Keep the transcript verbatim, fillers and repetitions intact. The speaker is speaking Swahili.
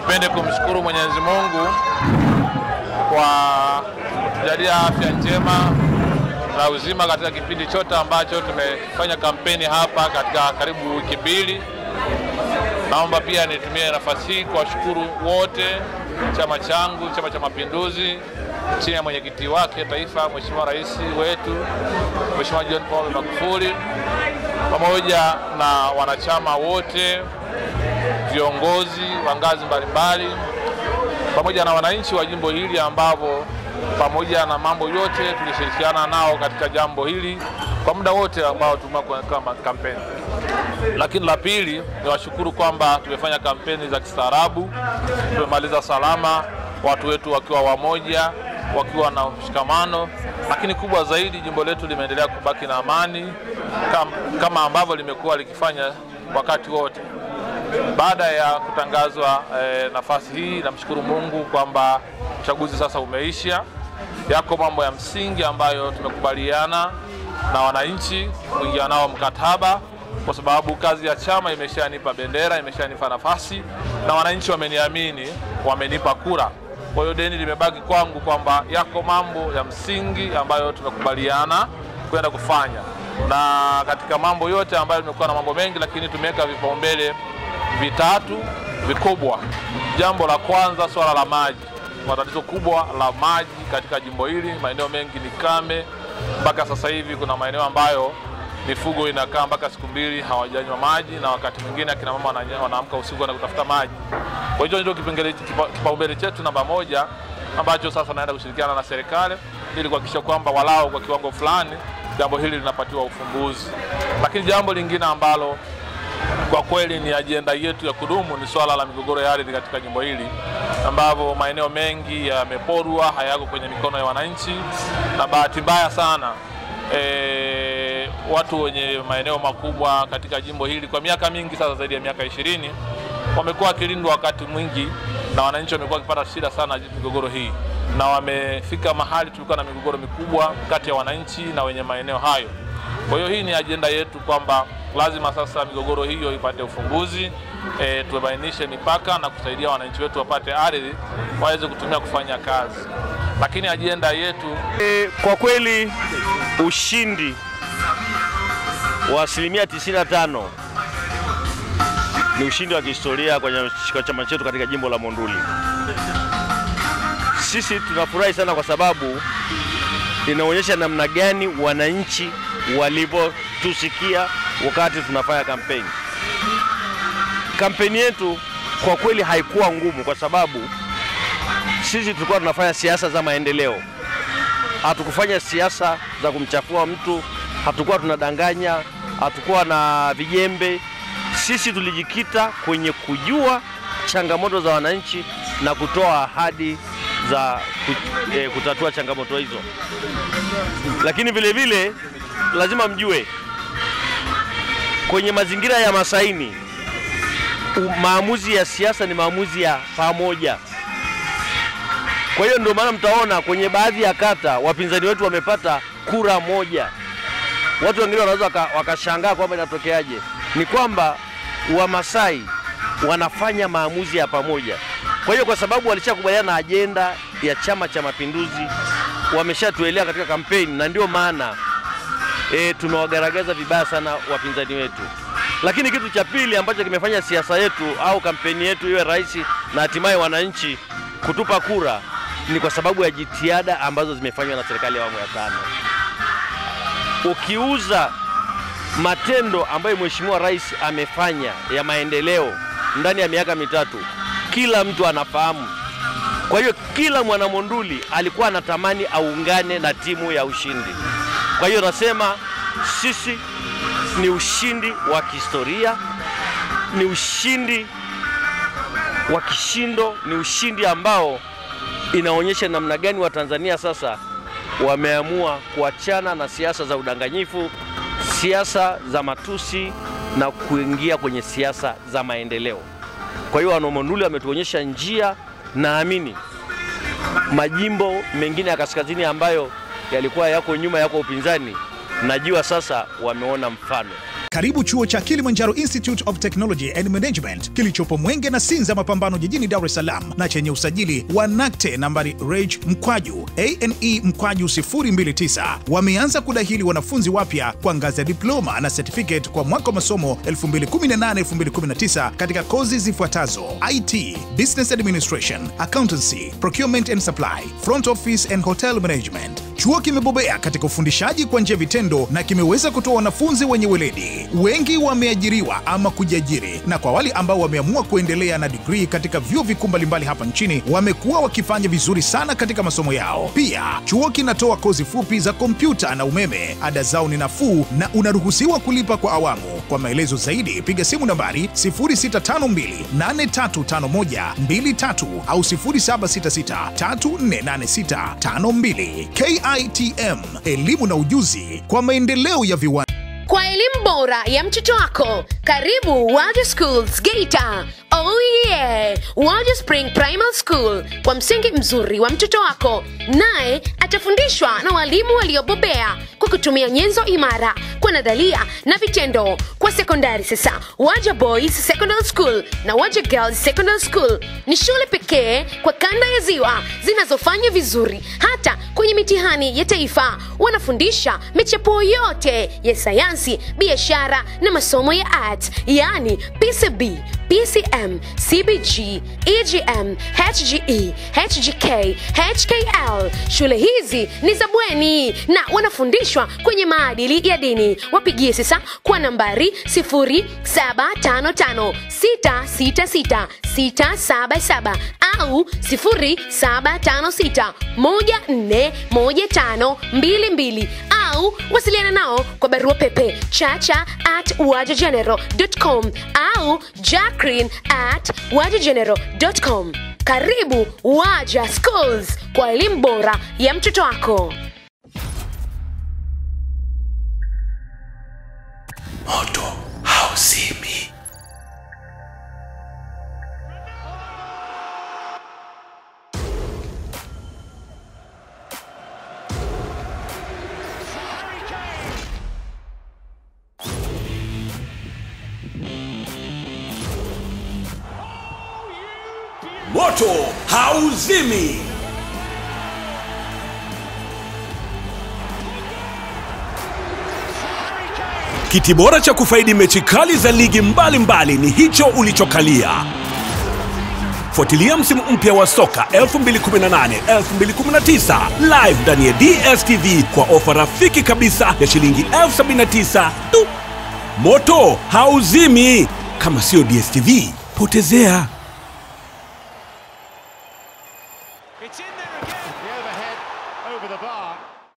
nipende kumshukuru Mwenyezi Mungu kwa kujalia afya njema na uzima katika kipindi chote ambacho tumefanya kampeni hapa katika karibu wiki mbili. Naomba pia nitumie nafasi hii kuwashukuru wote, chama changu, Chama cha Mapinduzi, chini ya mwenyekiti wake taifa Mheshimiwa Rais wetu Mheshimiwa John Paul Magufuli, pamoja na wanachama wote, viongozi wa ngazi mbalimbali, pamoja na wananchi wa jimbo hili ambao pamoja na mambo yote tulishirikiana nao katika jambo hili kwa muda wote ambao tumekuwa kama kampeni. Lakini la pili, niwashukuru kwamba tumefanya kampeni za kistaarabu, tumemaliza salama, watu wetu wakiwa wamoja, wakiwa na mshikamano, lakini kubwa zaidi jimbo letu limeendelea kubaki na amani kama ambavyo limekuwa likifanya wakati wote. Baada ya kutangazwa eh, nafasi hii, namshukuru Mungu kwamba uchaguzi sasa umeisha. Yako mambo ya msingi ambayo tumekubaliana na wananchi kuingia nao mkataba, kwa sababu kazi ya chama imeshanipa bendera, imeshanipa nafasi, na wananchi wameniamini, wamenipa kura. Kwa hiyo deni limebaki kwangu kwamba yako mambo ya msingi ambayo tumekubaliana kwenda kufanya. Na katika mambo yote ambayo tumekuwa na mambo mengi, lakini tumeweka vipaumbele vitatu vikubwa. Jambo la kwanza, swala la maji. Matatizo kubwa la maji katika jimbo hili, maeneo mengi ni kame. Mpaka sasa hivi kuna maeneo ambayo mifugo inakaa mpaka siku mbili hawajanywa maji, na wakati mwingine akina mama wanaamka usiku na kutafuta maji. Kwa hiyo ndio kipengele kipaumbele chetu namba moja ambacho sasa naenda kushirikiana na serikali ili kuhakikisha kwamba walao kwa kiwango fulani jambo hili linapatiwa ufumbuzi. Lakini jambo lingine ambalo kwa kweli ni ajenda yetu ya kudumu ni swala la migogoro ya ardhi katika jimbo hili, ambapo maeneo mengi yameporwa, hayako kwenye mikono ya wananchi, na bahati mbaya sana e, watu wenye maeneo makubwa katika jimbo hili kwa miaka mingi sasa, zaidi ya miaka ishirini, wamekuwa wakilindwa wakati mwingi, na wananchi wamekuwa wakipata shida sana na migogoro hii, na wamefika mahali tulikuwa na migogoro mikubwa kati ya wananchi na wenye maeneo hayo. Kwa hiyo hii ni ajenda yetu kwamba lazima sasa migogoro hiyo ipate ufunguzi, e, tubainishe mipaka na kusaidia wananchi wetu wapate ardhi waweze kutumia kufanya kazi. Lakini ajenda yetu e, kwa kweli ushindi wa asilimia tisini na tano ni ushindi wa kihistoria kwenye chama chetu katika jimbo la Monduli. Sisi tunafurahi sana kwa sababu inaonyesha namna gani wananchi walipotusikia wakati tunafanya kampeni. Kampeni yetu kwa kweli haikuwa ngumu kwa sababu sisi tulikuwa tunafanya siasa za maendeleo. Hatukufanya siasa za kumchafua mtu, hatukuwa tunadanganya, hatukuwa na vijembe. Sisi tulijikita kwenye kujua changamoto za wananchi na kutoa ahadi za kutatua changamoto hizo. Lakini vile vile lazima mjue kwenye mazingira ya Masaini, maamuzi ya siasa ni maamuzi ya pamoja. Kwa hiyo ndio maana mtaona kwenye baadhi ya kata wapinzani wetu wamepata kura moja. Watu wengine wanaweza wakashangaa kwamba inatokeaje. Ni kwamba Wamasai wanafanya maamuzi ya pamoja. Kwa hiyo kwa sababu walishakubaliana na ajenda ya Chama cha Mapinduzi, wameshatuelea katika kampeni, na ndio maana E, tumewagaragaza vibaya sana wapinzani wetu. Lakini kitu cha pili ambacho kimefanya siasa yetu au kampeni yetu iwe rahisi na hatimaye wananchi kutupa kura ni kwa sababu ya jitihada ambazo zimefanywa na serikali ya awamu ya tano. Ukiuza matendo ambayo Mheshimiwa Rais amefanya ya maendeleo ndani ya miaka mitatu, kila mtu anafahamu. Kwa hiyo kila mwana Monduli alikuwa anatamani aungane na timu ya ushindi. Kwa hiyo nasema sisi ni ushindi wa kihistoria, ni ushindi wa kishindo, ni ushindi ambao inaonyesha namna gani wa Tanzania sasa wameamua kuachana na siasa za udanganyifu, siasa za matusi, na kuingia kwenye siasa za maendeleo. Kwa hiyo wana Monduli wametuonyesha njia, naamini majimbo mengine ya kaskazini ambayo yalikuwa yako nyuma, yako upinzani, najua sasa wameona mfano. Karibu chuo cha Kilimanjaro Institute of Technology and Management kilichopo Mwenge na Sinza Mapambano jijini Dar es Salaam, na chenye usajili wa NACTE nambari REG mkwaju A N E mkwaju sifuri mbili tisa. Wameanza kudahili wanafunzi wapya kwa ngazi ya diploma na certificate kwa mwaka wa masomo elfu mbili kumi na nane elfu mbili kumi na tisa katika kozi zifuatazo: I T, Business Administration, Accountancy, Procurement and Supply, Front Office and Hotel Management. Chuo kimebobea katika ufundishaji kwa njia vitendo na kimeweza kutoa wanafunzi wenye weledi. Wengi wameajiriwa ama kujiajiri, na kwa wale ambao wameamua kuendelea na degree katika vyuo vikuu mbalimbali hapa nchini, wamekuwa wakifanya vizuri sana katika masomo yao. Pia, chuo kinatoa kozi fupi za kompyuta na umeme. Ada zao ni nafuu na unaruhusiwa kulipa kwa awamu. Kwa maelezo zaidi, piga simu nambari sifuri sita tano mbili nane tatu tano moja mbili tatu au sifuri saba sita sita tatu nne nane sita tano mbili. K I T M, elimu na ujuzi kwa maendeleo ya viwanda. Kwa elimu bora ya mtoto wako, karibu World Schools Geita. Oh yeah, World Spring Primary School. Kwa msingi mzuri wa mtoto wako, naye atafundishwa na walimu waliobobea kwa kutumia nyenzo imara, kwa nadharia na vitendo. Kwa sekondari sasa, Waja Boys Secondary School na Waja Girls Secondary School ni shule pekee kwa kanda ya Ziwa zinazofanya vizuri hata kwenye mitihani ya taifa. Wanafundisha michepuo yote ya sayansi, biashara na masomo ya art, yani P C B, P C M, C B G, E G M, H G E, H G K, H K L. Shule hizi ni za bweni na wanafundishwa kwenye maadili ya dini. Wapigie sasa kwa nambari sifuri saba tano tano sita sita sita sita saba saba au sifuri saba tano sita moja nne moja tano mbili mbili, au wasiliana nao kwa barua pepe chacha at wajageneral dot com au jacqueline at wajageneral dot com. Karibu Waja Schools kwa elimu bora ya mtoto wako. Moto hauzimi. Moto hauzimi. Kiti bora cha kufaidi mechi kali za ligi mbalimbali ni hicho ulichokalia. Fuatilia msimu mpya wa soka elfu mbili kumi na nane elfu mbili kumi na tisa live ndani ya D S T V kwa ofa rafiki kabisa ya shilingi elfu sabini na tisa tu. Moto hauzimi. Kama sio D S T V, potezea. It's in there again. The overhead over the bar.